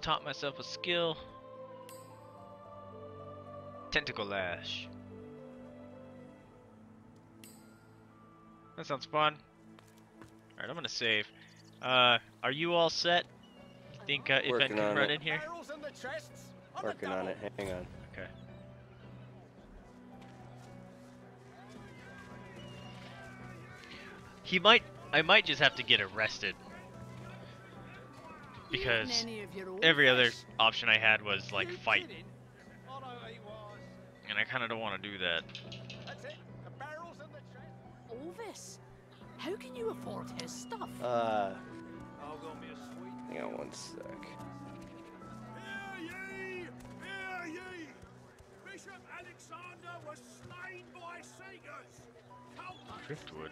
just taught myself a skill. Tentacle Lash. That sounds fun. Alright, I'm gonna save. Are you all set? You think Ifan can run in here? Working on it, hang on. Okay. I might just have to get arrested. Because every other option I had was like fight. And I kind of don't want to do that. Olvis, how can you afford his stuff? Hang on one sec. Hear ye, Bishop Alexander was slain by Sagas. Driftwood.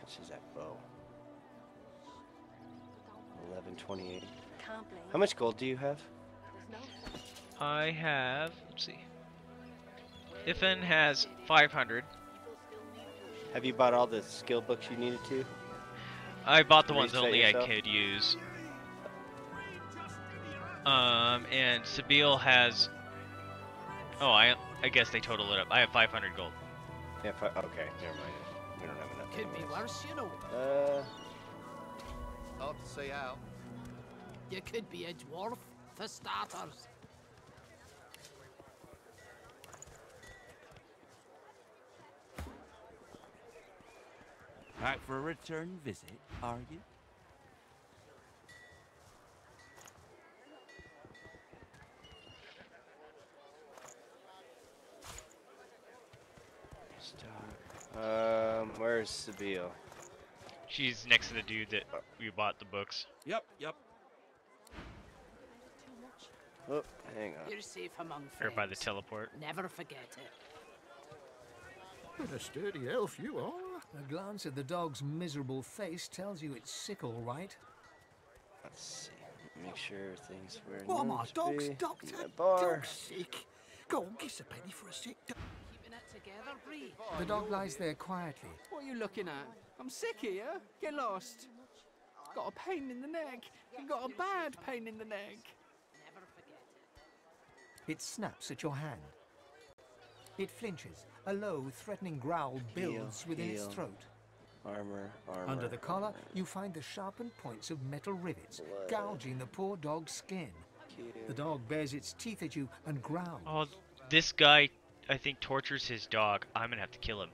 Catches that bow. 1128. How much gold do you have? I have. Let's see. Ifan has 500. Have you bought all the skill books you needed to? I bought the ones only I could use. And Sebille has. Oh, I guess they total it up. I have 500 gold. Yeah. Okay. Never mind. We don't have enough. Could be worse, you know. Hard to say how. You could be a dwarf for starters. Back for a return visit, are you? Where's Sebille? She's next to the dude that we bought the books. Yep. Oh, hang on. You're safe among friends. Or by the teleport. Never forget it. What a sturdy elf you are. A glance at the dog's miserable face tells you it's sick, all right. Let's see. Make sure things were. What am I, dog's doctor? Dog's sick. Go on, give us a penny for a sick dog. Keeping it together, breathe. The dog lies there quietly. What are you looking at? I'm sick here. Get lost. Got a pain in the neck. You got a bad pain in the neck. Never forget it. It snaps at your hand. It flinches. A low, threatening growl builds within its throat. Armor. Under the collar, you find the sharpened points of metal rivets, gouging the poor dog's skin. The dog bares its teeth at you and growls. Oh, this guy, I think, tortures his dog. I'm gonna have to kill him.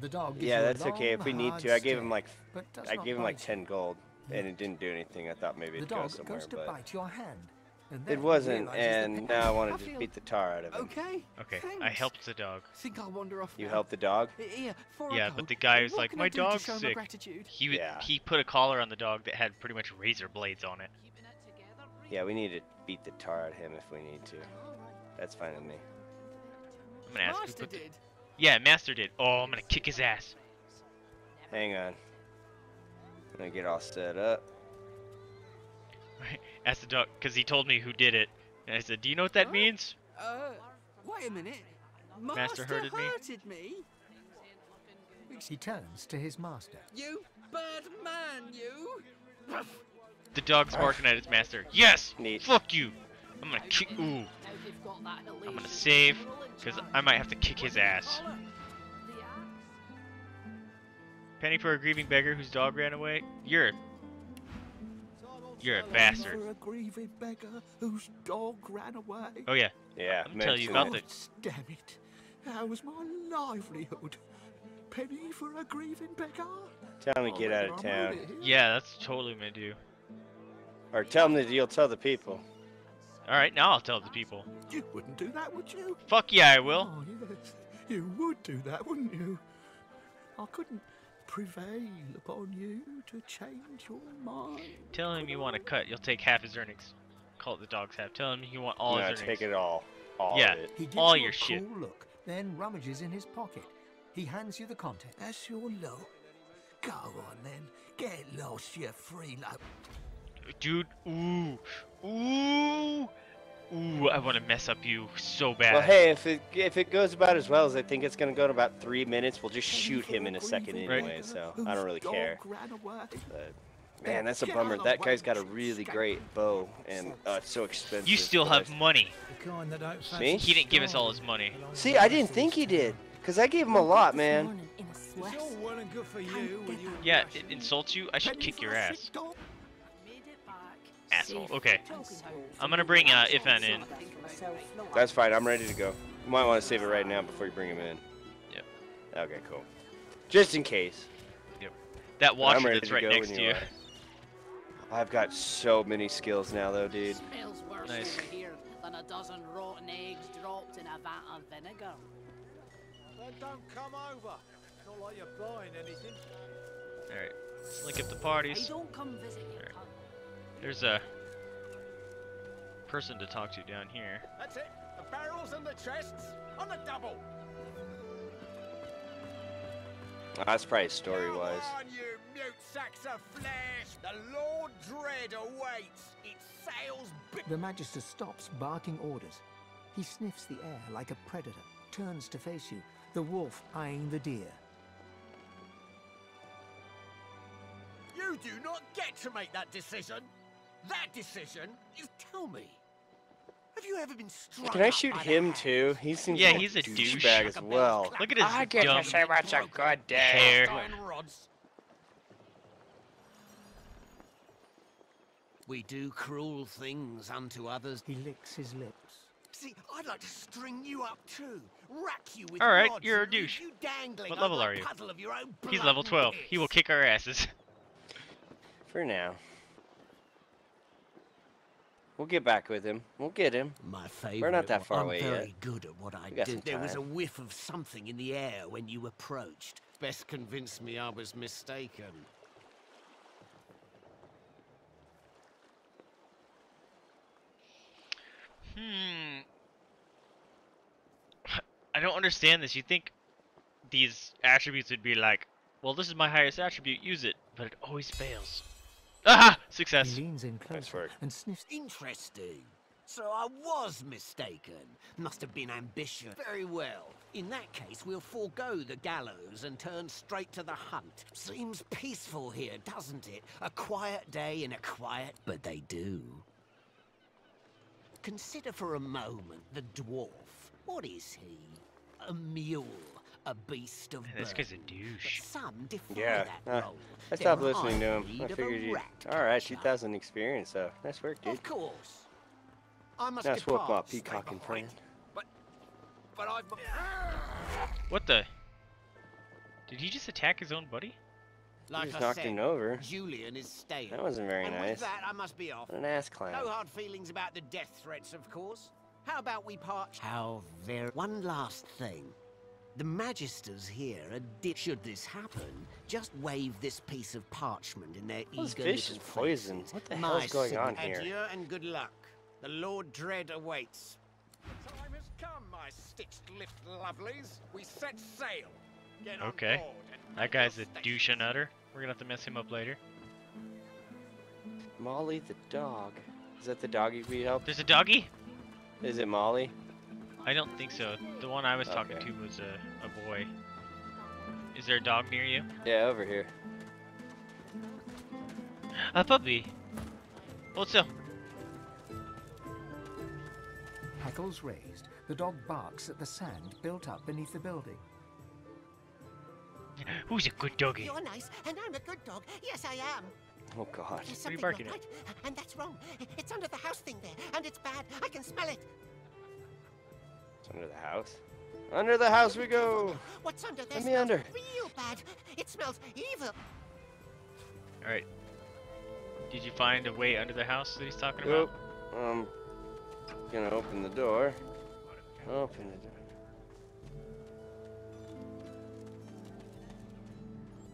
The dog. Yeah, that's okay if we need to. I gave him like, 10 gold, and it didn't do anything. I thought maybe it'd go somewhere, but. The dog goes to bite your hand. It wasn't, and now I want to just beat the tar out of him. Okay, thanks. I helped the dog. Think I'll wander off. You helped the dog? Yeah, but the guy was like, my dog's sick. He put a collar on the dog that had pretty much razor blades on it. Yeah, we need to beat the tar out of him if we need to. That's fine with me. I'm gonna ask Master did. Yeah, Master did. Oh, I'm gonna kick his ass. Hang on. I'm gonna get all set up. Asked the dog, because he told me who did it, and I said, do you know what that means? Wait a minute. Master hurted me? He turns to his master. You bad man, you! The dog's barking at its master. Yes! Neat. Fuck you! I'm gonna kick. Ooh. I'm gonna save, because I might have to kick his ass. Penny for a grieving beggar whose dog ran away? You're a bastard. For a grieving beggar whose dog ran away. Oh yeah. Yeah. I'll tell you about this. Damn it! That was my livelihood. Penny for a grieving beggar. Tell him to get out of town. Yeah, that's totally gonna do. Or tell him that you'll tell the people. All right, now I'll tell the people. You wouldn't do that, would you? Fuck yeah, I will. Oh, yes. You would do that, wouldn't you? I couldn't prevail upon you to change your mind. Tell him you want to cut. You'll take half his earnings. Call it the dog's half. Tell him you want all his earnings. Take it all. All of it. He gives all your shit. Cool look, then rummages in his pocket. He hands you the content. That's your load. Go on then. Get lost, you freeload. Dude, ooh, I want to mess up you so bad. Well, hey, if it goes about as well as I think it's going to go in about 3 minutes, we'll just shoot him in a second anyway, so I don't really care. But Man, that's a bummer. That guy's got a really great bow, and it's so expensive. You still have money. Me? He didn't give us all his money. See, I didn't think he did, because I gave him a lot, man. Yeah, it insults you. I should kick your ass. Asshole. Okay. I'm going to bring Ifan in. That's fine. I'm ready to go. You might want to save it right now before you bring him in. Yep. Okay, cool. Just in case. Yep. That watcher that's right next to you. I've got so many skills now, though, dude. Nice. Alright. Let's link up the parties. There's a person to talk to down here. That's it. The barrels and the chests on the double. Oh, that's probably story-wise. Come on, you mute sacks of flesh. The Lord Dread awaits. It sails. The Magister stops barking orders. He sniffs the air like a predator. Turns to face you. The wolf eyeing the deer. You do not get to make that decision. That decision is tell me. Have you ever been struck? Can I shoot him too? He seems like he's a douchebag as well. Look at his dumb so much a good day. We do cruel things unto others. He licks his lips. See, I'd like to string you up too. Rack you with all right, rods. You're a douche. What level are you? He's level 12. He will kick our asses. For now. We'll get back with him. We'll get him. My favorite. We're not that far away yet. I'm very good at what I do. There was a whiff of something in the air when you approached. Best convinced me I was mistaken. I don't understand this. You think these attributes would be like, well, this is my highest attribute, use it, but it always fails. Ah! Success! He leans in closer and sniffs. Interesting. So I was mistaken. Must have been ambition. Very well. In that case, we'll forego the gallows and turn straight to the hunt. Seems peaceful here, doesn't it? A quiet day in a quiet... But they do. Consider for a moment the dwarf. What is he? A mule. A beast of this guy's a douche. Some that role. I stopped listening to him. I figured you. All right, 2,000 experience though. Nice work, dude. Of course. I must swoop my peacock and friend. But I've. What the? Did he just attack his own buddy? Like he just knocked him over. Julian is staying. That wasn't very nice. With that, I must be off. What an ass clown. No hard feelings about the death threats, of course. How about we part? How very. One last thing. The Magisters here are should this happen, just wave this piece of parchment in their eagerness. This fish is poison. What the hell is going on here? Adieu and good luck. The Lord Dread awaits. The time has come, my stitched lift lovelies. We set sail. Get on board and that guy's a douche and utter. We're gonna have to mess him up later. Molly the dog. Is that the doggy we helped? There's a doggy? Is it Molly? I don't think so. The one I was talking to was a boy. Is there a dog near you? Yeah, over here. A puppy. Hold still. Hackles raised, the dog barks at the sand built up beneath the building. Who's a good doggy? You're nice, and I'm a good dog. Yes, I am. Oh God. There's something not right, and that's wrong. It's under the house thing there, and it's bad. I can smell it. Under the house? Under the house we go! What's under there? Let me under. Real bad. It smells evil. Alright. Did you find a way under the house that he's talking about? Nope. Gonna open the door. Open the door.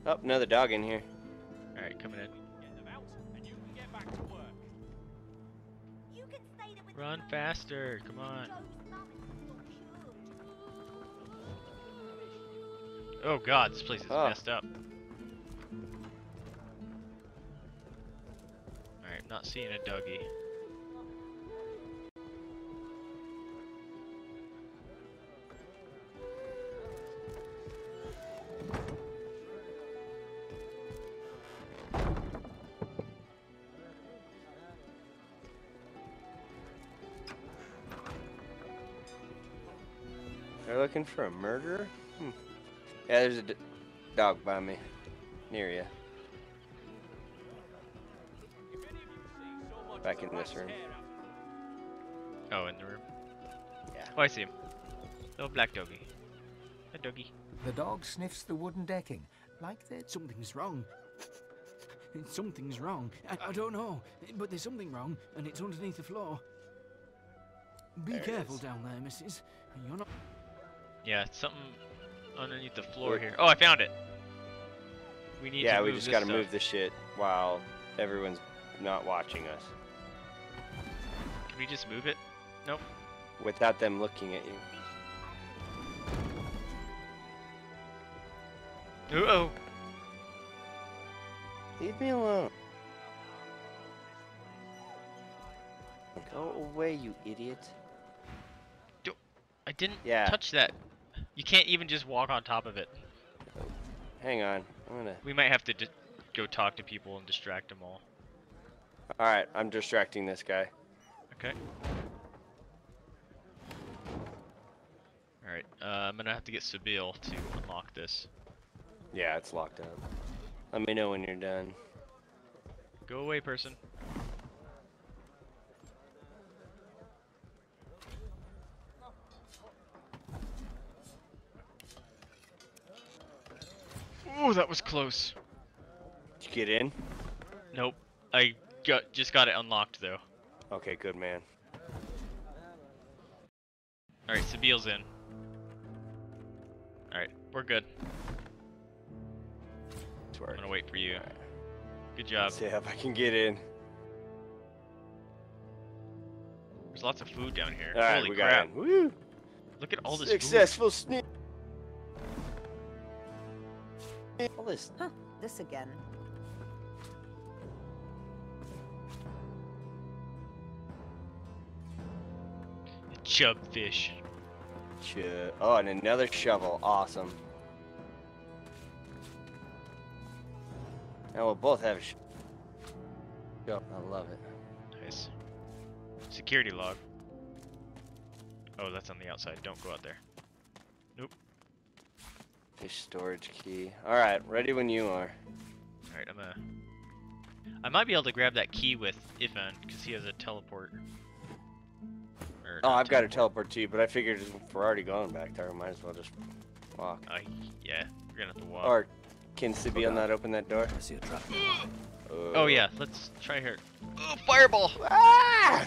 Oh, another dog in here. Alright, coming in. Get them out and you can get back to work. You can stay there with run faster, come on. Oh God, this place is messed up. Alright, not seeing a doggy. They're looking for a murderer? Hmm. Yeah, there's a dog by me. Near you. Back in this room. Oh, in the room? Yeah. Oh, I see him. Little black doggy. A doggy. The dog sniffs the wooden decking. Like that something's wrong. Something's wrong. I don't know, but there's something wrong, and it's underneath the floor. Be careful down there, missus. You're not... Yeah, it's something underneath the floor here. Oh, I found it. We need to move this stuff. Yeah, we just gotta move the shit while everyone's not watching us. Can we just move it? Nope. Without them looking at you. Uh-oh. Leave me alone. Go away, you idiot. I didn't touch that. You can't even just walk on top of it. Hang on. I'm gonna... We might have to go talk to people and distract them all. Alright, I'm distracting this guy. Okay. Alright, I'm gonna have to get Sebille to unlock this. Yeah, it's locked up. Let me know when you're done. Go away, person. Oh, that was close. Did you get in? Nope. I just got it unlocked, though. Okay, good man. Alright, Sebille's in. Alright, we're good. I'm gonna wait for you. Right. Good job. Let's see if I can get in. There's lots of food down here. All right, holy crap. Woo. Look at all this successful food. All this. Huh, this again. Chub fish. Oh, and another shovel. Awesome. Now we'll both have a shovel. I love it. Nice. Security log. Oh, that's on the outside. Don't go out there. Nope. Fish storage key. Alright, ready when you are. Alright, I'm gonna... I might be able to grab that key with Ifan, because he has a teleport. Oh, I've got a teleport too, but I figured if we're already going back there, we might as well just walk. Yeah, we're gonna have to walk. Or... Can Sebille not open that door? I see a trap. Oh yeah, let's try here. Oh, fireball! Ah!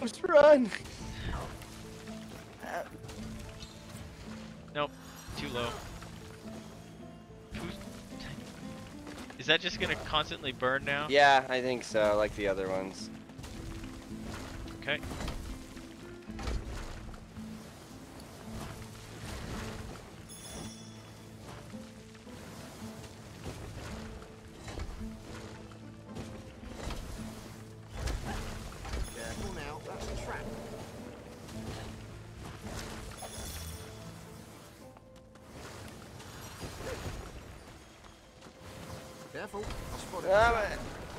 Let's run! Nope, too low. Is that just gonna constantly burn now? Yeah, I think so, like the other ones. Okay.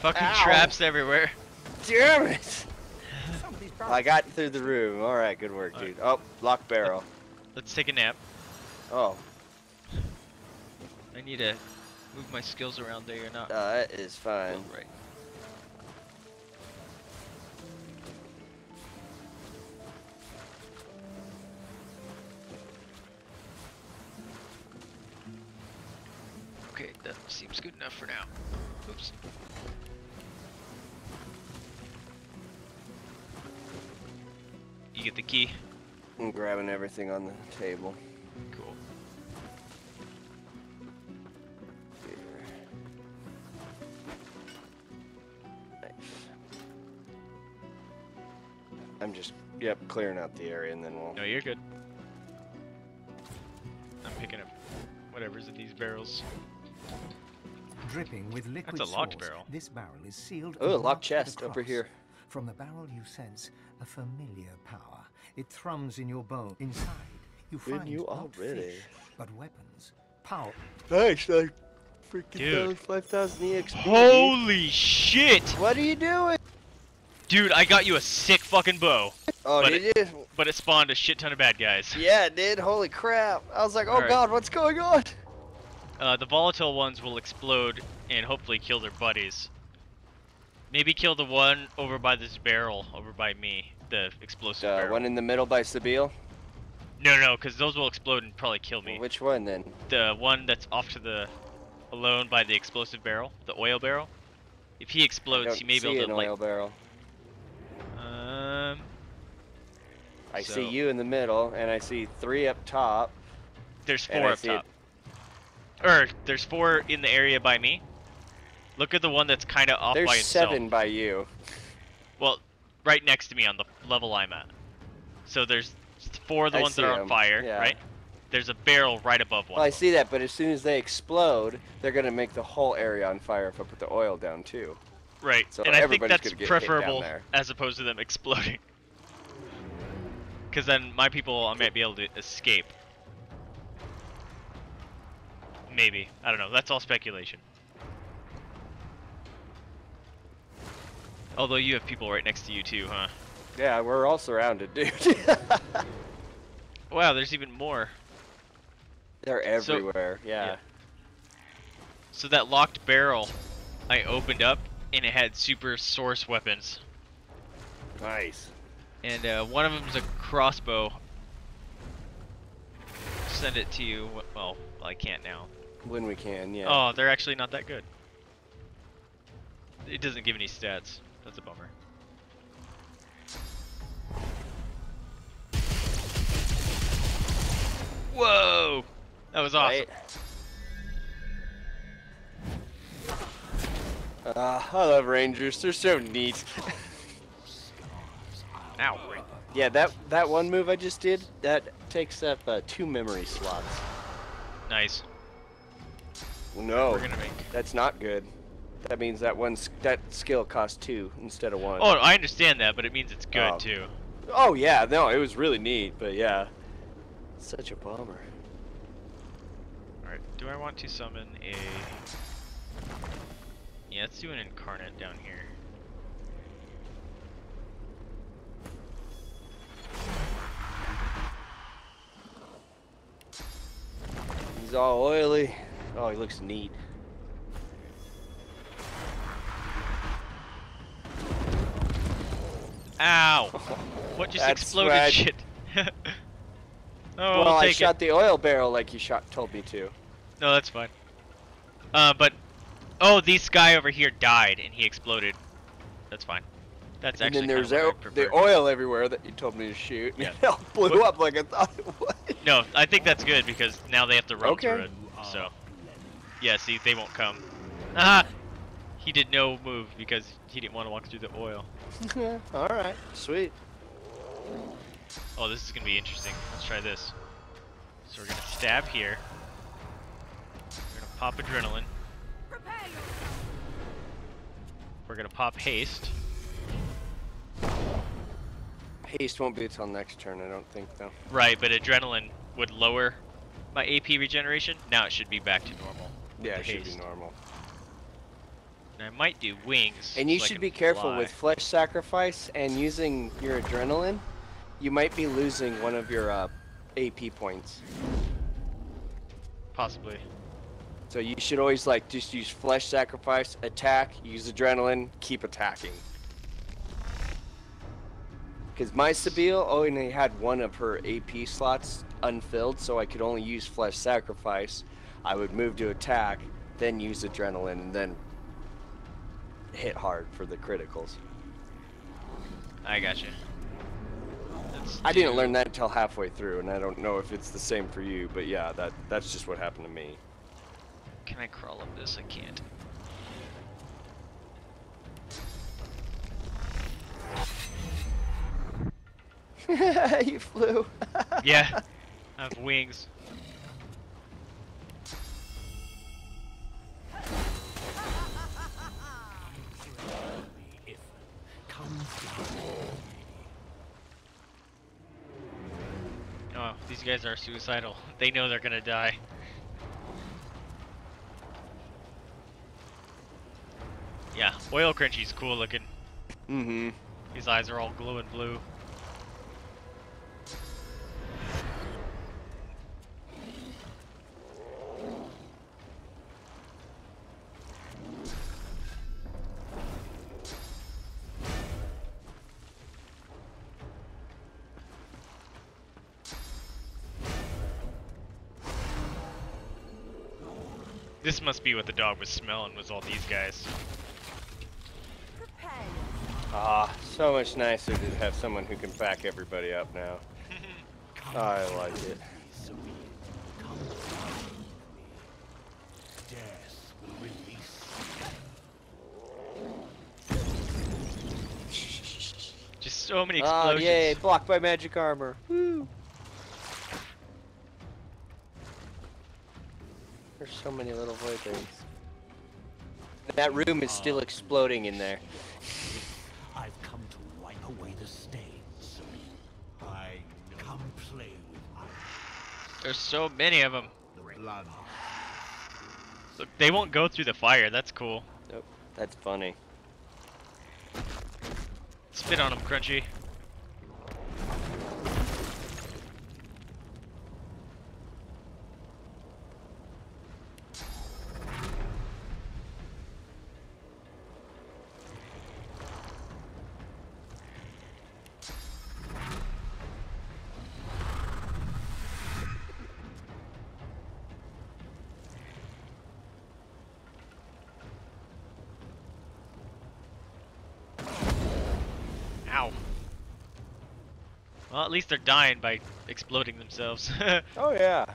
Fucking traps everywhere. Damn it! I got through the room. Alright, good work, dude. Oh, locked barrel. Let's take a nap. Oh. I need to move my skills around there. You're not. That is fine. Oh, right. Okay, that seems good enough for now. Oops. You get the key. I'm grabbing everything on the table. Cool. Here. Nice. I'm just, clearing out the area and then we'll... No, you're good. I'm picking up whatever's in these barrels. Dripping with liquid That's a locked barrel. This barrel is sealed... Oh, locked chest over here. From the barrel you sense a familiar power. It thrums in your bone. Inside, you find not fish, but weapons, power. Thanks, I freaking 5,000 EXP. Holy shit! What are you doing? Dude, I got you a sick fucking bow. Oh, but did you? But it spawned a shit ton of bad guys. Yeah, it did. Holy crap. I was like, oh god, what's going on? The volatile ones will explode and hopefully kill their buddies. Maybe kill the one over by this barrel, over by me. The explosive barrel. The one in the middle by Sebille? No, no, because those will explode and probably kill me. Which one then? The one that's off to the... alone by the explosive barrel, the oil barrel. If he explodes, he may be able to like... I don't see an oil barrel. I see you in the middle, and I see three up top. There's four up top. There's four in the area by me. Look at the one that's kind of off by itself. There's seven by you. Well, right next to me on the level I'm at. So there's four of the ones that are on fire, right? There's a barrel right above one. Well, I see that, but as soon as they explode, they're going to make the whole area on fire if I put the oil down too. Right, so and I think that's preferable as opposed to them exploding. Because then my people might be able to escape. Maybe. I don't know. That's all speculation. Although you have people right next to you too, huh? Yeah, we're all surrounded, dude. Wow, there's even more. They're everywhere, yeah. So that locked barrel I opened up and it had super source weapons. Nice. And one of them's a crossbow. Send it to you. Well, I can't now. When we can, yeah. Oh, they're actually not that good. It doesn't give any stats. That's a bummer. Whoa! That was awesome. I love Rangers. They're so neat. Ow. Yeah, that one move I just did, that takes up 2 memory slots. Nice. No, that's not good. That means that that skill costs 2 instead of 1. Oh, I understand that, but it means it's good too. Oh yeah, no, it was really neat, but yeah. Such a bummer. Alright, do I want to summon a... Yeah, let's do an incarnate down here. He's all oily. Oh, he looks neat. Ow! What just exploded shit? Oh, well, I shot the oil barrel like you told me to. No, that's fine. But... Oh, this guy over here died and he exploded. That's fine. That's actually kind of what I prefer. And then there's the oil everywhere that you told me to shoot. Yeah. It all blew up like I thought it would. No, I think that's good because now they have to run through it. So... Yeah, see, they won't come. Ah! He did no move because he didn't want to walk through the oil. Alright, sweet. Oh, this is going to be interesting. Let's try this. So we're going to stab here. We're going to pop adrenaline. We're going to pop haste. Haste won't be until next turn, I don't think, though. Right, but adrenaline would lower my AP regeneration. Now it should be back to normal. Yeah, it should be normal. And I might do wings. And you should be careful with flesh sacrifice and using your adrenaline. You might be losing one of your AP points. Possibly. So you should always like just use flesh sacrifice, attack, use adrenaline, keep attacking. Because my Sebille only had one of her AP slots unfilled, so I could only use flesh sacrifice. I would move to attack, then use adrenaline, and then hit hard for the criticals. I gotcha. I didn't learn that until halfway through, and I don't know if it's the same for you, but yeah, that's just what happened to me. Can I crawl up this? I can't. You flew. Yeah, I have wings. Oh, these guys are suicidal. They know they're gonna die. Yeah, oil crunchy's cool looking. Mm-hmm. His eyes are all glowing blue. This must be what the dog was smelling, was all these guys. Ah, so much nicer to have someone who can back everybody up now. I like it. Just so many explosions. Oh, yay, blocked by magic armor. Woo. There's so many little void things. That room is still exploding in there. I've come to wipe away the stain, so I come play with my... There's so many of them. Look, they won't go through the fire. That's cool. Nope. That's funny. Spit on them, Crunchy. Well, at least they're dying by exploding themselves. Oh, yeah.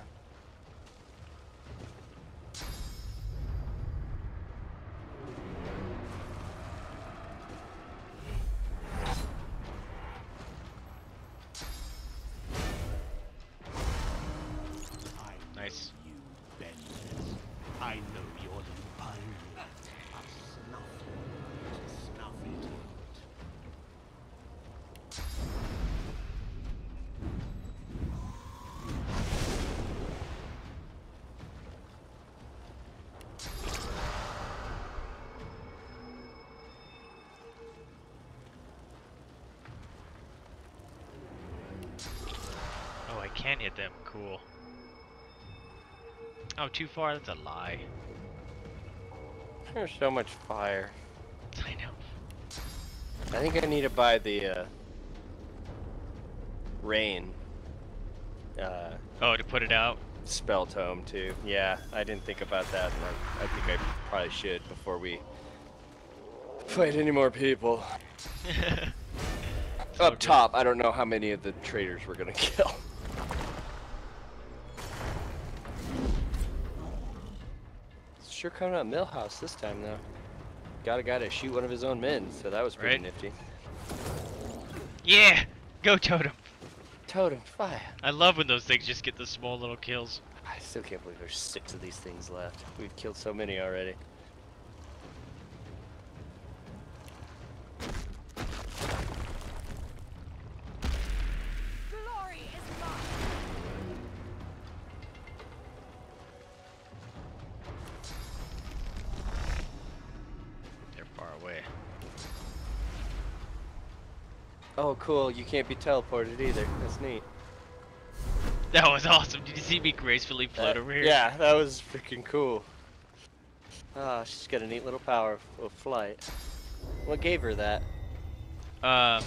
Nice. I know you're the pioneer. Can hit them, cool. Oh, too far? That's a lie. There's so much fire. I know. I think I need to buy the rain. To put it out? Spell tome too. Yeah, I didn't think about that. I think I probably should before we fight any more people. Up top, I don't know how many of the traitors we're gonna kill. You're coming out Millhouse this time though. Got a guy to shoot one of his own men, so that was pretty nifty. Yeah! Go Totem! Totem, fire! I love when those things just get the small little kills. I still can't believe there's 6 of these things left. We've killed so many already. Oh cool, you can't be teleported either. That's neat. That was awesome. Did you see me gracefully float over here? Yeah, that was freaking cool. Ah, oh, she's got a neat little power of flight. What gave her that? I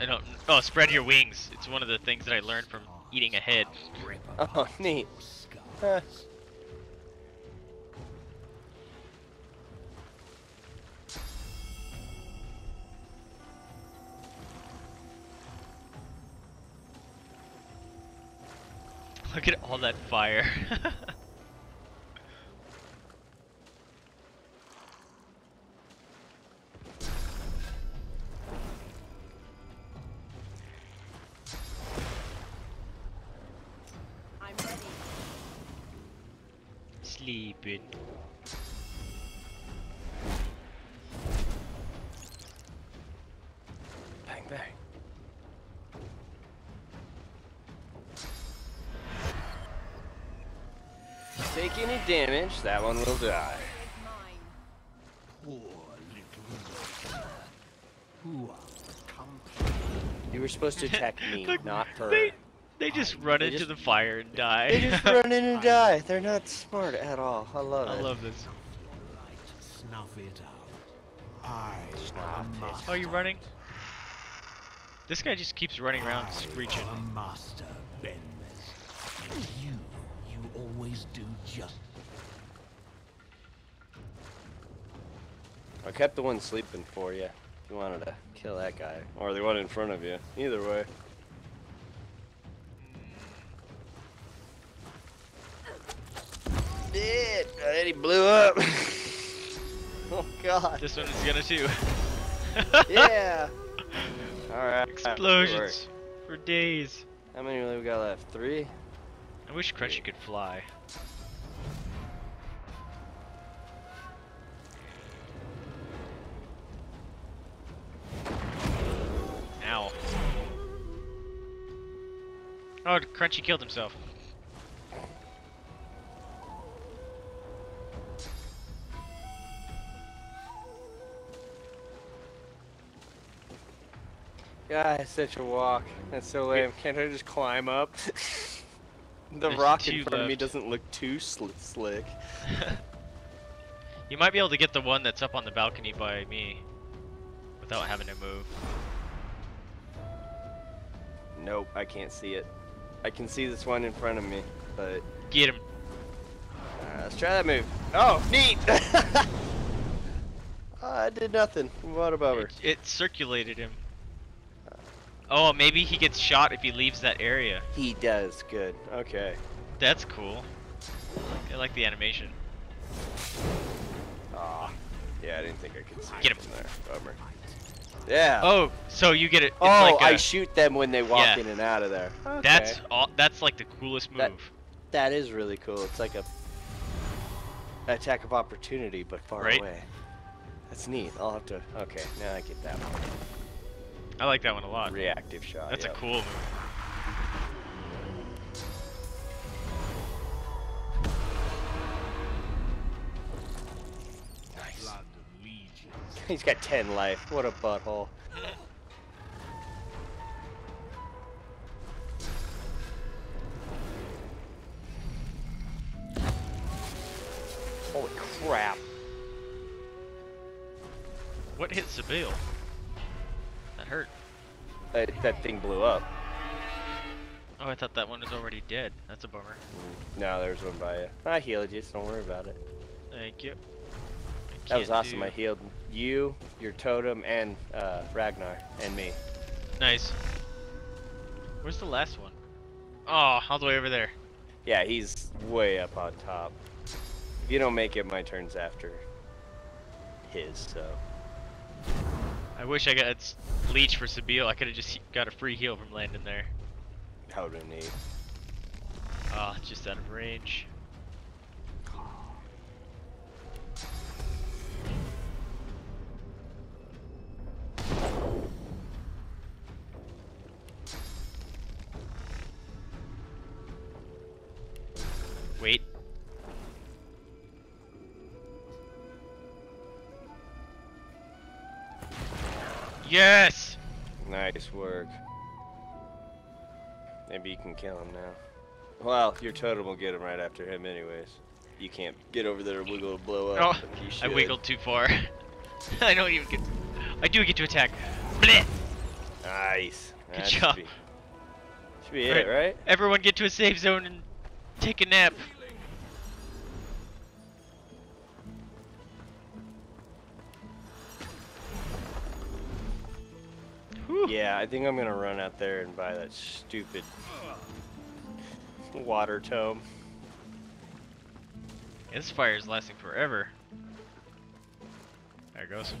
don't... Oh, spread your wings. It's one of the things that I learned from eating a head. Oh, neat. Look at all that fire. I'm ready. Sleeping. Bang, bang. Take any damage, that one will die. Poor little... You were supposed to attack me, not her. They just run into the fire and die. They just run in and die. They're not smart at all. I love it. I love this. Snuff it out. Oh, you running? This guy just keeps running around screeching. Master Ben-Mezd. You always always do justice. I kept the one sleeping for you. You wanted to kill that guy. Or the one in front of you. Either way. It. And he blew up. Oh god. This one is gonna too. Yeah. Alright. Explosions for days. How many really we got left? 3? I wish Crunchy could fly. Ow. Oh, Crunchy killed himself. God, it's such a walk. That's so lame. Can't I just climb up? The rock in front of me doesn't look too slick. You might be able to get the one that's up on the balcony by me without having to move. Nope, I can't see it. I can see this one in front of me, but... Get him. Let's try that move. Oh, neat! I did nothing. What about her? It circulated him. Oh, maybe he gets shot if he leaves that area. He does, good. Okay. That's cool. I like the animation. Aw. Oh, yeah, I didn't think I could see him from there. Bummer. Yeah. Oh, so you get it. It's I shoot them when they walk in and out of there. Okay. That's like the coolest move. That is really cool. It's like a attack of opportunity, but far away. That's neat. I'll have to. Okay, now I get that one. I like that one a lot. Reactive shot. That's a cool move. Nice. He's got 10 life. What a butthole. Holy crap. What hit Sebille? That hurt. That thing blew up. Oh, I thought that one was already dead. That's a bummer. No, there's one by you. I healed you, so don't worry about it. Thank you. That was awesome. I healed you, your totem, and Ragnar, and me. Nice. Where's the last one? Oh, all the way over there. Yeah, he's way up on top. If you don't make it, my turn's after his, so... I wish I got leech for Sebille. I could have just got a free heal from landing there. How do I need? Ah, just out of range. Wait. Yes! Nice work. Maybe you can kill him now. Well, your totem will get him right after him anyways. You can't get over there and wiggle and blow up. Oh, I wiggled too far. I don't even get... I do get to attack. Blech! Nice. Good job. Should be it, right? Everyone get to a safe zone and take a nap. Yeah, I think I'm gonna run out there and buy that stupid water tome. This fire is lasting forever. There it goes.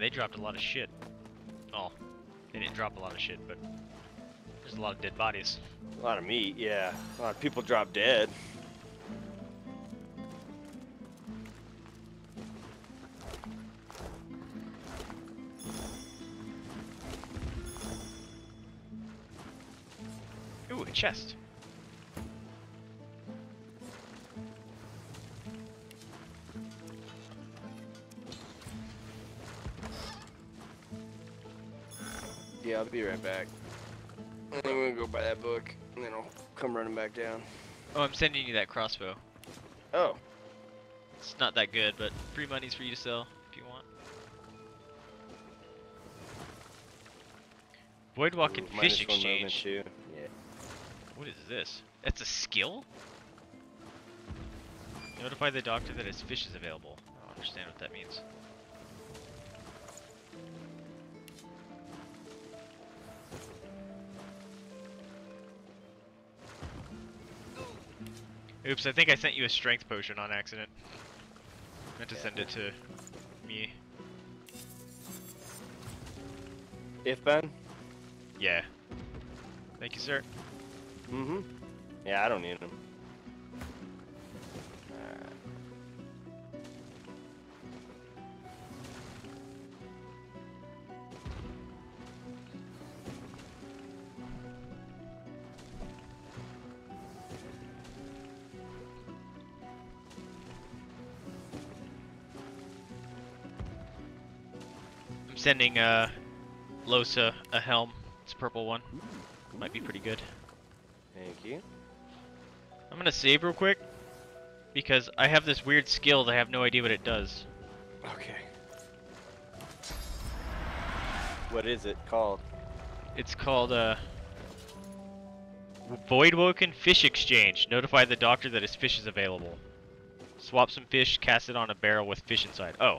They dropped a lot of shit. Oh, they didn't drop a lot of shit, but there's a lot of dead bodies. A lot of meat, yeah. A lot of people drop dead. Ooh, a chest. Yeah, I'll be right back. I'm gonna go buy that book, and then I'll come running back down. Oh, I'm sending you that crossbow. Oh. It's not that good, but free money's for you to sell if you want. Voidwoken Fish Exchange. Yeah. What is this? That's a skill? Notify the doctor that his fish is available. I don't understand what that means. Oops, I think I sent you a strength potion on accident. I meant to send it to me. Ifan? Yeah. Thank you, sir. Mm-hmm. Yeah, I don't need them. Sending Lohse a helm. It's a purple one. Might be pretty good. Thank you. I'm gonna save real quick because I have this weird skill that I have no idea what it does. Okay. What is it called? It's called Voidwoken Fish Exchange. Notify the doctor that his fish is available. Swap some fish, cast it on a barrel with fish inside. Oh.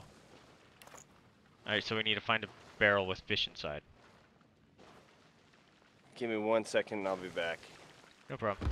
Alright, so we need to find a barrel with fish inside. Give me 1 second and I'll be back. No problem.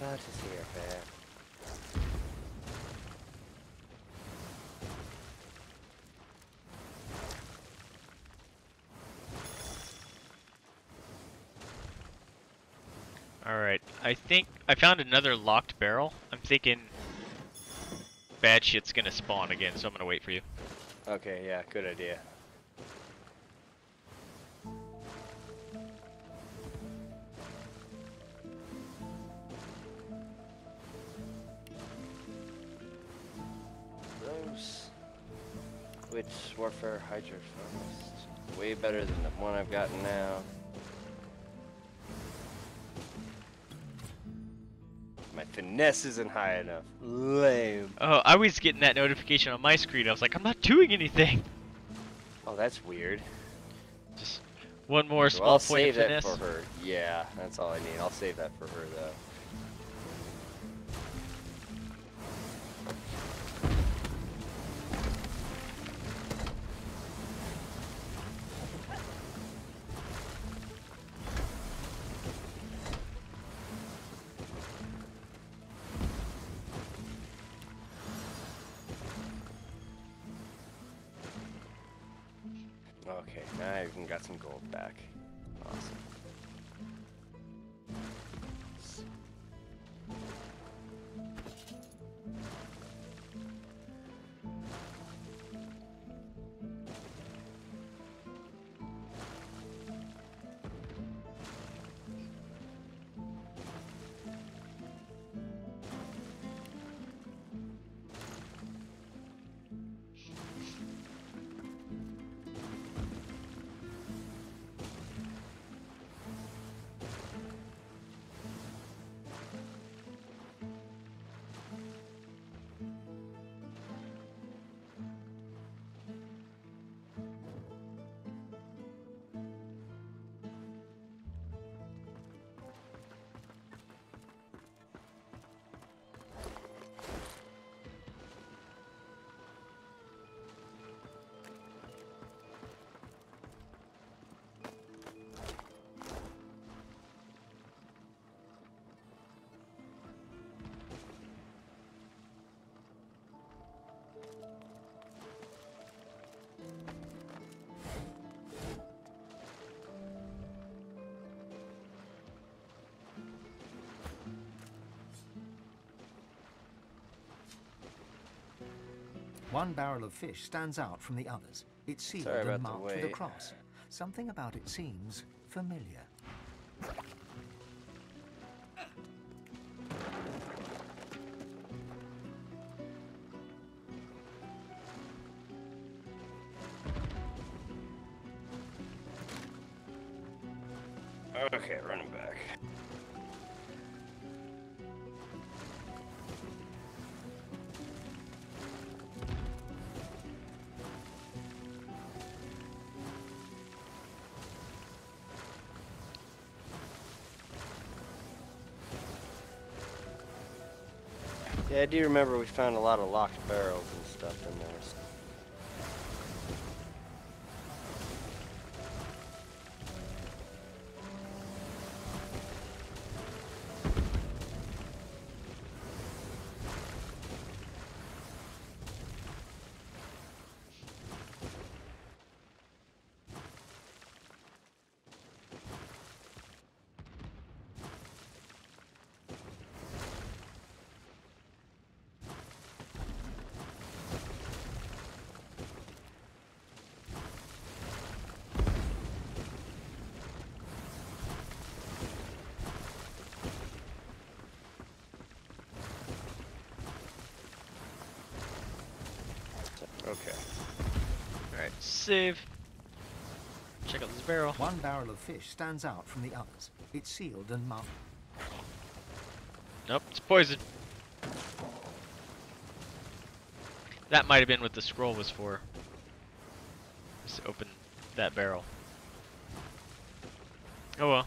Touch is here, man. Alright, I think I found another locked barrel. I'm thinking bad shit's gonna spawn again, so I'm gonna wait for you. Okay, yeah, good idea. Warfare Hydro Forest. Way better than the one I've gotten now. My finesse isn't high enough. Lame. Oh, I was getting that notification on my screen. I was like, I'm not doing anything. Oh, that's weird. Just one more so small I'll point save of finesse. That for her. Yeah, that's all I need. I'll save that for her though. Okay, now I even got some gold back. Awesome. One barrel of fish stands out from the others. It's sealed and marked with a cross. Something about it seems familiar. Okay, running back. Yeah, I do remember we found a lot of locked barrels and stuff in there. So. Okay. Alright, save. Check out this barrel. One barrel of fish stands out from the others. It's sealed and marked. Nope, it's poison. That might have been what the scroll was for. Just open that barrel. Oh well.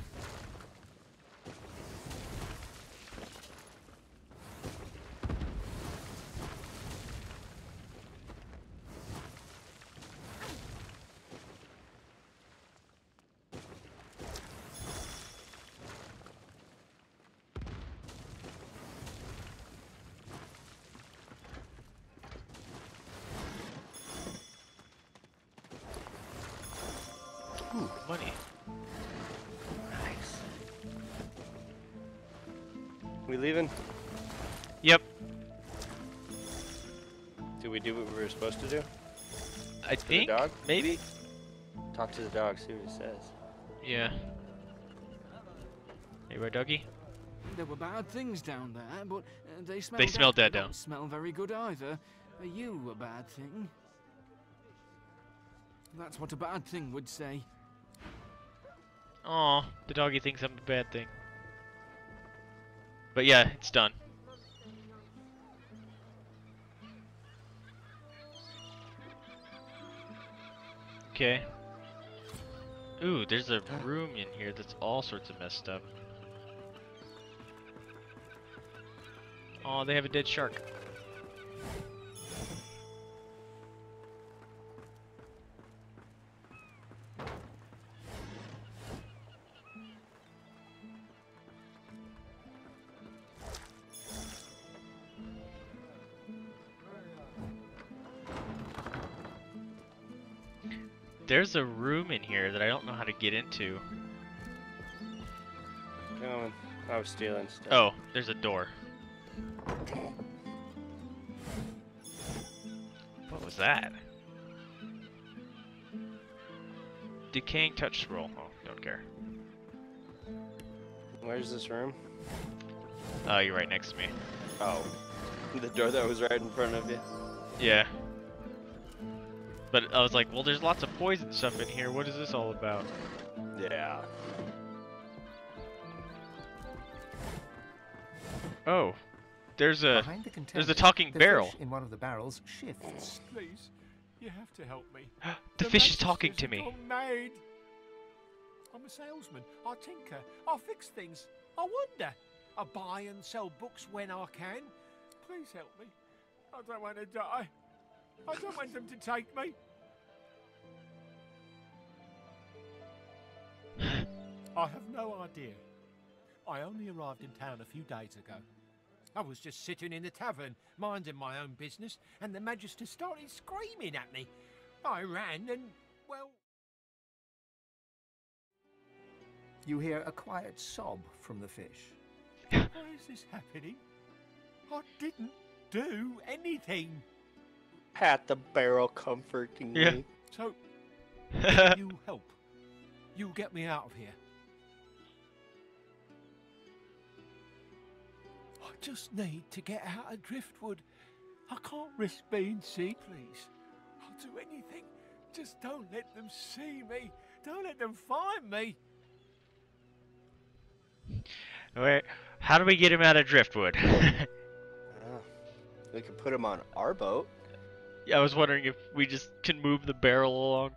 Money. Nice. We leaving? Yep. Did we do what we were supposed to do? I think. The dog? Maybe. Talk to the dog, see what he says. Yeah. Hey, where doggy? There were bad things down there, but they smelled. They smelled dead down. Don't smell very good either. Are you a bad thing? That's what a bad thing would say. Aw, the doggy thinks I'm a bad thing. But yeah, it's done. Okay. Ooh, there's a room in here that's all sorts of messed up. Aw, they have a dead shark. There's a room in here that I don't know how to get into. Oh, I was stealing stuff. Oh, there's a door. What was that? Decaying Touch scroll. Oh, don't care. Where's this room? Oh, you're right next to me. Oh, the door that was right in front of you? Yeah. But I was like, well, there's lots of poison stuff in here. What is this all about? Yeah. Oh, there's a talking barrel. In one of the barrels shifts. Please, you have to help me. The fish is talking to me. I'm a salesman. I tinker. I fix things. I wonder. I buy and sell books when I can. Please help me. I don't want to die. I don't want them to take me. I have no idea. I only arrived in town a few days ago. I was just sitting in the tavern, minding my own business, and the Magister started screaming at me. I ran and, well... You hear a quiet sob from the fish. Why is this happening? I didn't do anything. had the barrel comforting me. So, you help. You get me out of here. I just need to get out of Driftwood. I can't risk being seen, please. I'll do anything. Just don't let them see me. Don't let them find me. Wait, how do we get him out of Driftwood? We can put him on our boat. Yeah, I was wondering if we just can move the barrel along.